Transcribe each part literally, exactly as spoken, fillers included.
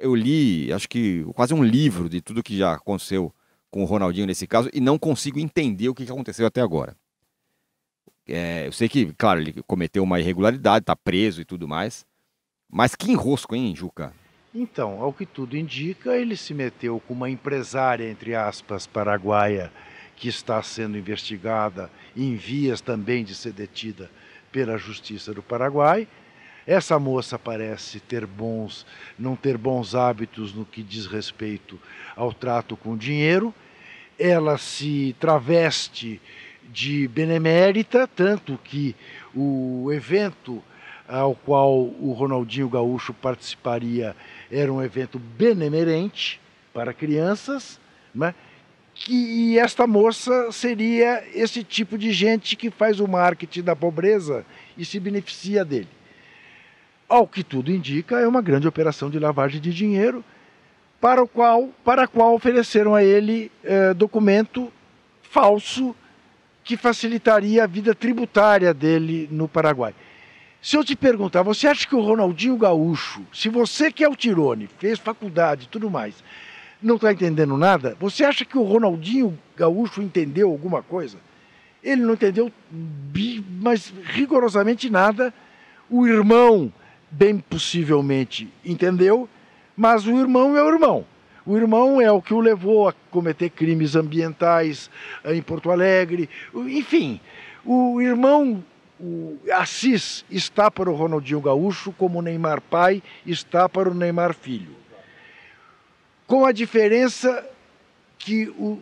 eu li, acho que quase um livro de tudo que já aconteceu com o Ronaldinho nesse caso e não consigo entender o que aconteceu até agora. É, eu sei que, claro, ele cometeu uma irregularidade, tá preso e tudo mais, mas que enrosco, hein, Juca? Então, ao que tudo indica, ele se meteu com uma empresária, entre aspas, paraguaia, que está sendo investigada em vias também de ser detida pela Justiça do Paraguai. Essa moça parece ter bons, não ter bons hábitos no que diz respeito ao trato com dinheiro. Ela se traveste de benemérita, tanto que o evento ao qual o Ronaldinho Gaúcho participaria era um evento benemerente para crianças, né? Que, e esta moça seria esse tipo de gente que faz o marketing da pobreza e se beneficia dele. Ao que tudo indica, é uma grande operação de lavagem de dinheiro, para, o qual, para a qual ofereceram a ele eh, documento falso que facilitaria a vida tributária dele no Paraguai. Se eu te perguntar, você acha que o Ronaldinho Gaúcho, se você que é o Tirone, fez faculdade e tudo mais, não está entendendo nada, você acha que o Ronaldinho Gaúcho entendeu alguma coisa? Ele não entendeu, mas rigorosamente nada. O irmão, bem possivelmente, entendeu, mas o irmão é o irmão. O irmão é o que o levou a cometer crimes ambientais em Porto Alegre. Enfim, o irmão... O Assis está para o Ronaldinho Gaúcho como o Neymar pai está para o Neymar filho. Com a diferença que o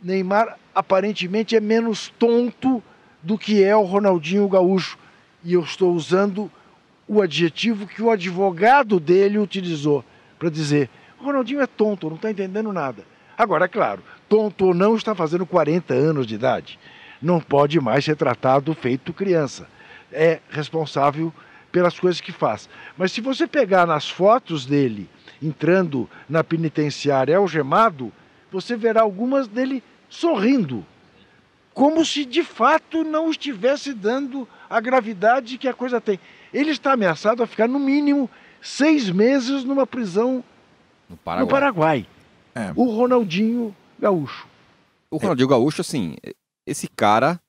Neymar aparentemente é menos tonto do que é o Ronaldinho Gaúcho. E eu estou usando o adjetivo que o advogado dele utilizou para dizer: o Ronaldinho é tonto, não está entendendo nada. Agora, é claro, tonto ou não, está fazendo quarenta anos de idade. Não pode mais ser tratado feito criança. É responsável pelas coisas que faz. Mas se você pegar nas fotos dele, entrando na penitenciária algemado, você verá algumas dele sorrindo. Como se de fato não estivesse dando a gravidade que a coisa tem. Ele está ameaçado a ficar no mínimo seis meses numa prisão no Paraguai. No Paraguai. É. O Ronaldinho Gaúcho. O Ronaldinho é. Gaúcho, assim... Esse cara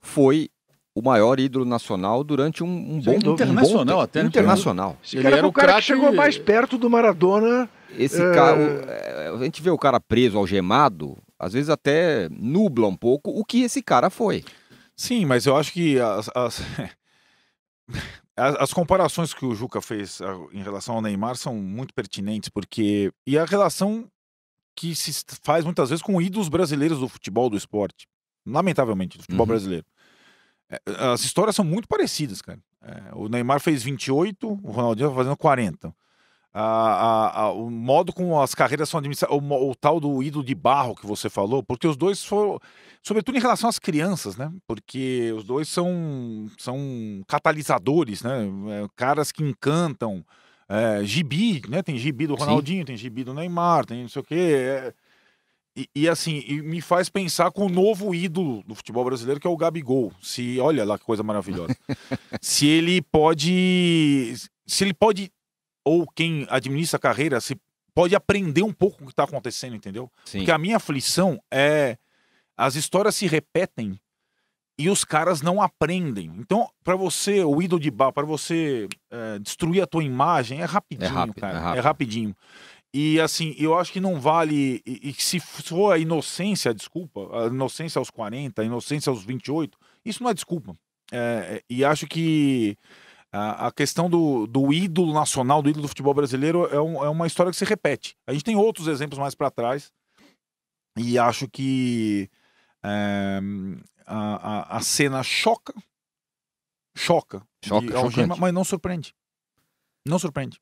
foi o maior ídolo nacional durante um, um bom tempo. Internacional um bom, até. Internacional. Esse cara ele era o cara que chegou mais perto do Maradona. Esse é... cara, a gente vê o cara preso, algemado, às vezes até nubla um pouco o que esse cara foi. Sim, mas eu acho que as, as, as comparações que o Juca fez em relação ao Neymar são muito pertinentes, porque... E a relação que se faz muitas vezes com ídolos brasileiros do futebol, do esporte. Lamentavelmente, do futebol uhum. brasileiro. As histórias são muito parecidas, cara. O Neymar fez vinte e oito, o Ronaldinho tá fazendo quarenta. A, a, a, o modo como as carreiras são administradas, o, o tal do ídolo de barro que você falou, porque os dois foram, sobretudo em relação às crianças, né? Porque os dois são, são catalisadores, né? Caras que encantam. É, gibi, né? Tem gibi do Ronaldinho, Sim. tem gibi do Neymar, tem não sei o quê. É... E, e assim, e me faz pensar com o novo ídolo do futebol brasileiro, que é o Gabigol. Se, olha lá que coisa maravilhosa. Se ele pode... Se ele pode... Ou quem administra a carreira, se pode aprender um pouco o que está acontecendo, entendeu? Sim. Porque a minha aflição é... As histórias se repetem e os caras não aprendem. Então, para você, o ídolo de bar, para você é, destruir a tua imagem, é rapidinho, é rápido, cara. É rápido. É rapidinho. E assim, eu acho que não vale... E, e se for a inocência, desculpa, a inocência aos quarenta, a inocência aos vinte e oito, isso não é desculpa. É, e acho que a, a questão do, do ídolo nacional, do ídolo do futebol brasileiro, é, um, é uma história que se repete. A gente tem outros exemplos mais para trás, e acho que é, a, a, a cena choca, choca, choca de algema, mas não surpreende. Não surpreende.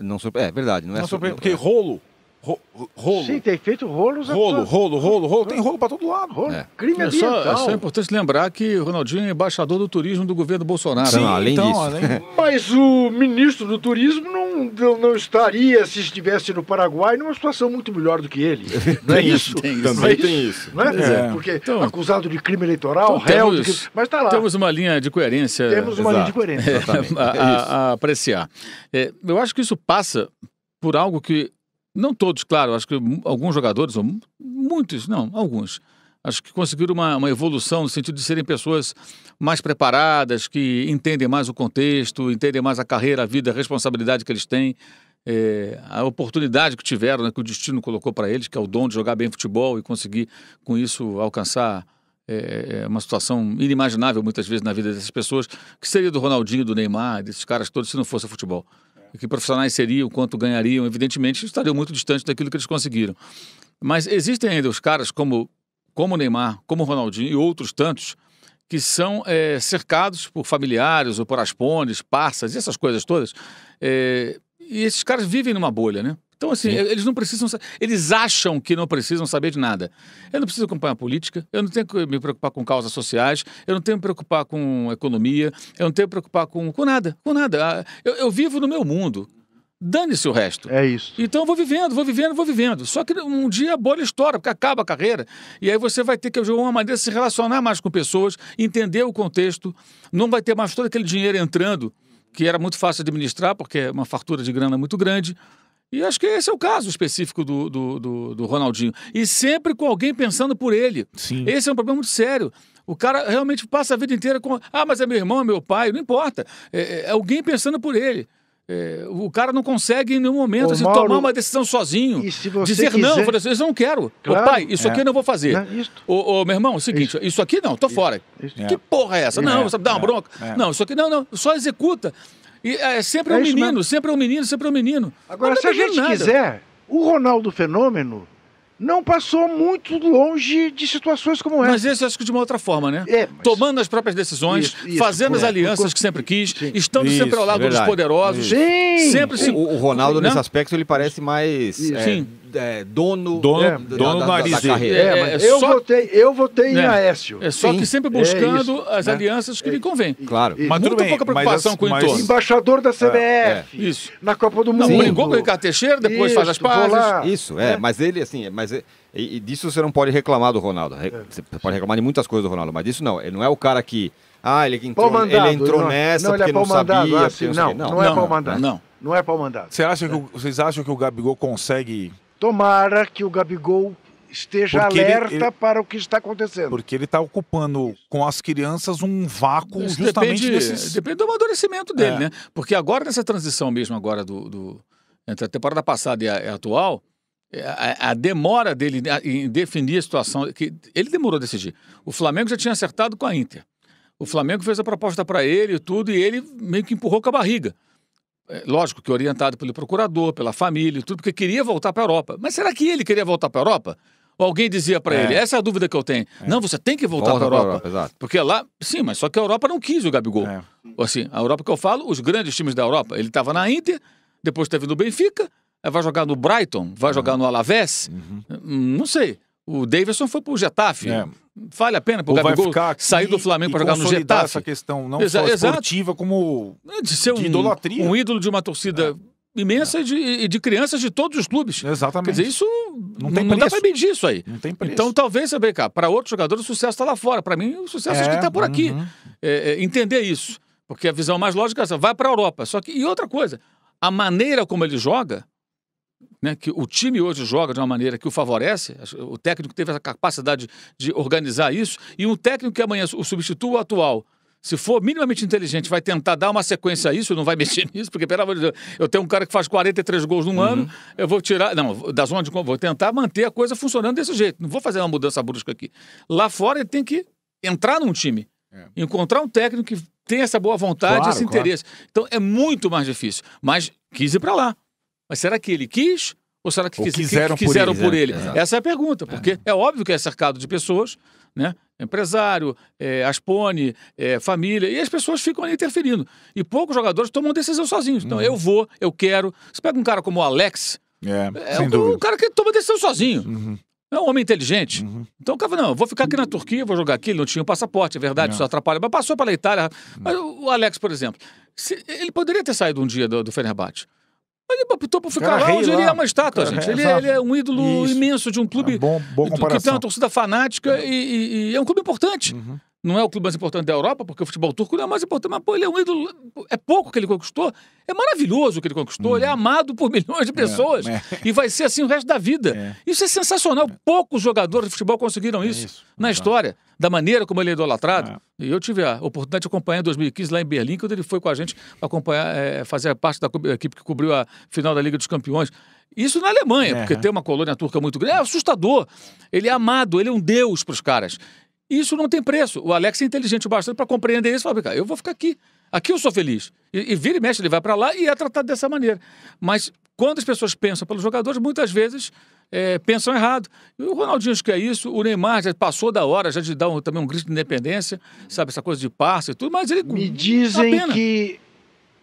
Não surpre... É verdade, não é surpreendente. Porque rolo, ro... rolo. Sim, tem feito rolos. Rolo, rolo, rolo, rolo. Tem rolo para todo lado. Rolo. É. Crime é só, é só importante lembrar que o Ronaldinho é embaixador do turismo do governo Bolsonaro. Sim, não, além então, disso. Além... Mas o ministro do turismo não, não estaria, se estivesse no Paraguai, numa situação muito melhor do que ele. Não é isso? Tem isso. Também tem isso. Não é? É. Porque então, acusado de crime eleitoral, então réu... Temos, de... Mas tá lá. Temos uma linha de coerência. Temos uma Exato. linha de coerência. É, a, a, a apreciar. É, eu acho que isso passa por algo que, não todos, claro, acho que alguns jogadores, ou muitos, não, alguns, acho que conseguiram uma, uma evolução no sentido de serem pessoas mais preparadas, que entendem mais o contexto, entendem mais a carreira, a vida, a responsabilidade que eles têm, é, a oportunidade que tiveram, né, que o destino colocou para eles, que é o dom de jogar bem futebol e conseguir, com isso, alcançar é, uma situação inimaginável, muitas vezes, na vida dessas pessoas, que seria do Ronaldinho, do Neymar, desses caras todos, se não fosse futebol. Que profissionais seriam, quanto ganhariam, evidentemente, estariam muito distantes daquilo que eles conseguiram. Mas existem ainda os caras como como Neymar, como Ronaldinho e outros tantos, que são é, cercados por familiares ou por aspones, parças, essas coisas todas. É, e esses caras vivem numa bolha, né? Então, assim, Sim. eles não precisam... Eles acham que não precisam saber de nada. Eu não preciso acompanhar política, eu não tenho que me preocupar com causas sociais, eu não tenho que me preocupar com economia, eu não tenho que me preocupar com, com nada, com nada. Eu, eu vivo no meu mundo. Dane-se o resto. É isso. Então eu vou vivendo, vou vivendo, vou vivendo. Só que um dia a bola estoura, porque acaba a carreira. E aí você vai ter que, de alguma maneira, se relacionar mais com pessoas, entender o contexto, não vai ter mais todo aquele dinheiro entrando, que era muito fácil administrar, porque é uma fartura de grana muito grande. E acho que esse é o caso específico do, do, do, do Ronaldinho. E sempre com alguém pensando por ele. Sim. Esse é um problema muito sério. O cara realmente passa a vida inteira com... Ah, mas é meu irmão, é meu pai, não importa. É, é alguém pensando por ele. É, o cara não consegue em nenhum momento, ô, assim, Mauro, tomar uma decisão sozinho. E se você dizer quiser... não, eu, assim, eu não quero. Claro. Ô, pai, isso é. aqui eu não vou fazer. É, ô, ô, meu irmão, é o seguinte, isso, isso aqui não, tô isso. fora. Isso. Que é. porra é essa? É. Não, sabe, dá uma é. bronca. É. Não, isso aqui não, não, só executa. E é sempre é um menino, mesmo. sempre é um menino, sempre é um menino. Agora, se a gente nada. quiser, o Ronaldo Fenômeno não passou muito longe de situações como essa. Mas esse eu acho que de uma outra forma, né? É, mas... Tomando as próprias decisões, isso, isso, fazendo é. as alianças que sempre quis, Sim. estando isso, sempre ao lado é dos poderosos. Sim. Sempre se... o, o Ronaldo, né? Nesse aspecto, ele parece mais é, é, dono, dono, é, da, dono da, da, da carreira. É, mas eu, só... votei, eu votei né? em Aécio. É só Sim. que sempre buscando é isso, as né? alianças que é, lhe convém. Claro. Isso. Mas muito bem, pouca preocupação mas, com o mas... entorno. Embaixador da C B F. É. Isso. Na Copa do Mundo. Não, brigou com o Ricardo Teixeira, depois faz as pazes. Isso, é. Mas ele, assim... E, e disso você não pode reclamar do Ronaldo. Você pode reclamar de muitas coisas do Ronaldo, mas disso não. Ele não é o cara que... Ah, ele entrou, mandado, ele entrou não, nessa não, porque não sabia. Assim, não, não, não, não é pau mandado. Não, não é pau mandado. Você acha é. que, vocês acham que o Gabigol consegue... Tomara que o Gabigol esteja porque alerta ele, ele, para o que está acontecendo. Porque ele está ocupando com as crianças um vácuo. Isso justamente... Depende, desses... depende do amadurecimento dele, é. né? Porque agora, nessa transição mesmo agora do, do, entre a temporada passada e a, a atual... A, a demora dele em definir a situação, que ele demorou a decidir. O Flamengo já tinha acertado com a Inter. O Flamengo fez a proposta para ele e tudo, e ele meio que empurrou com a barriga. É, lógico que orientado pelo procurador, pela família e tudo, porque queria voltar para a Europa. Mas será que ele queria voltar para a Europa? Ou alguém dizia para é. ele, essa é a dúvida que eu tenho. É. Não, você tem que voltar para a Europa. Europa exato. Porque lá, sim, mas só que a Europa não quis o Gabigol. É. Assim, a Europa que eu falo, os grandes times da Europa. Ele estava na Inter, depois teve no Benfica, vai jogar no Brighton, vai uhum. jogar no Alavés, uhum. não sei. O Davidson foi pro Getafe. É. Vale a pena pro Gabigol sair do Flamengo para jogar no Getafe? Essa questão não Exa só esportiva, como de, ser de um, idolatria. Um ídolo de uma torcida é. imensa é. E, de, e de crianças de todos os clubes. Exatamente. Quer dizer, isso não, tem não dá para medir isso aí. Não tem preço. Então talvez, saber, cara, para outros jogadores o sucesso está lá fora. Para mim o sucesso é, acho que está por uhum. aqui. É, é, entender isso. Porque a visão mais lógica é essa. Vai para a Europa. Só que, e outra coisa, a maneira como ele joga... Né, que o time hoje joga de uma maneira que o favorece, o técnico teve essa capacidade de organizar isso, e um técnico que amanhã o substitua o atual, se for minimamente inteligente, vai tentar dar uma sequência a isso, não vai mexer nisso, porque, pelo amor de Deus, eu tenho um cara que faz quarenta e três gols num uhum. ano, eu vou tirar, não, da zona de conforto, vou tentar manter a coisa funcionando desse jeito, não vou fazer uma mudança brusca aqui. Lá fora ele tem que entrar num time, é. encontrar um técnico que tem essa boa vontade, claro, esse interesse. Claro. Então é muito mais difícil, mas quis ir para lá. Mas será que ele quis? Ou será que, ou quis, quiseram, que quiseram por ele? Por ele? Essa é a pergunta, porque é. é óbvio que é cercado de pessoas, né? Empresário, é, aspone, é, família, e as pessoas ficam ali interferindo. E poucos jogadores tomam decisão sozinhos. Então, uhum. eu vou, eu quero. Você pega um cara como o Alex, é, é um, um cara que toma decisão sozinho. Uhum. É um homem inteligente. Uhum. Então o cara falou, não, eu vou ficar aqui na Turquia, vou jogar aqui, ele não tinha um passaporte, é verdade, não. isso atrapalha. Mas passou pela Itália. Não. Mas o Alex, por exemplo, se, ele poderia ter saído um dia do, do Fenerbahçe. Mas ele optou por ficar lá, onde ele é uma estátua, cara, gente. Ele é, ele é um ídolo Isso. imenso de um clube é bom, que tem uma torcida fanática é. e, e, e é um clube importante. Uhum. não é o clube mais importante da Europa, porque o futebol turco não é mais importante, mas pô, ele é um ídolo, é pouco que ele conquistou, é maravilhoso o que ele conquistou, hum. ele é amado por milhões de pessoas, é, é. e vai ser assim o resto da vida. É. Isso é sensacional, é. poucos jogadores de futebol conseguiram isso, é isso. na então. história, da maneira como ele é idolatrado. É. E eu tive a oportunidade de acompanhar em dois mil e quinze lá em Berlim, quando ele foi com a gente acompanhar, é, fazer parte da equipe que cobriu a final da Liga dos Campeões. Isso na Alemanha, é. porque tem uma colônia turca muito grande, é assustador, ele é amado, ele é um deus para os caras. Isso não tem preço. O Alex é inteligente o bastante para compreender isso e falar, eu vou ficar aqui. Aqui eu sou feliz. E, e vira e mexe, ele vai para lá e é tratado dessa maneira. Mas quando as pessoas pensam pelos jogadores, muitas vezes é, pensam errado. E o Ronaldinho acho que é isso, o Neymar já passou da hora, já de dar um, também um grito de independência, sabe, essa coisa de parça e tudo, mas ele... Me dizem que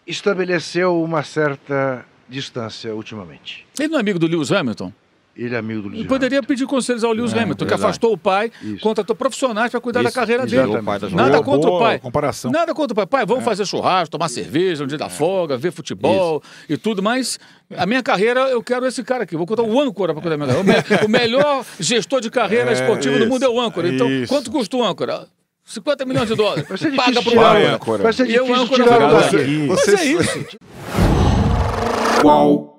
estabeleceu uma certa distância ultimamente. Ele não é amigo do Lewis Hamilton? Ele é amigo do Lewis Hamilton. E poderia pedir conselhos ao Lewis é, Hamilton, verdade. que afastou o pai, Isso. contratou profissionais para cuidar Isso. da carreira Exatamente. dele. Pai da Nada contra o pai. Comparação. Nada contra o pai. Pai, vamos é. fazer churrasco, tomar Isso. cerveja, um dia é. da folga, ver futebol Isso. e tudo, mas a minha carreira, eu quero esse cara aqui. Vou contar o âncora para cuidar da minha carreira. O melhor gestor de carreira é. esportiva Isso. do mundo é o âncora. Então, Isso. quanto custa o âncora? cinquenta milhões de dólares. Paga pro âncora. Vai ser difícil tirar o âncora. Mas é isso. Qual?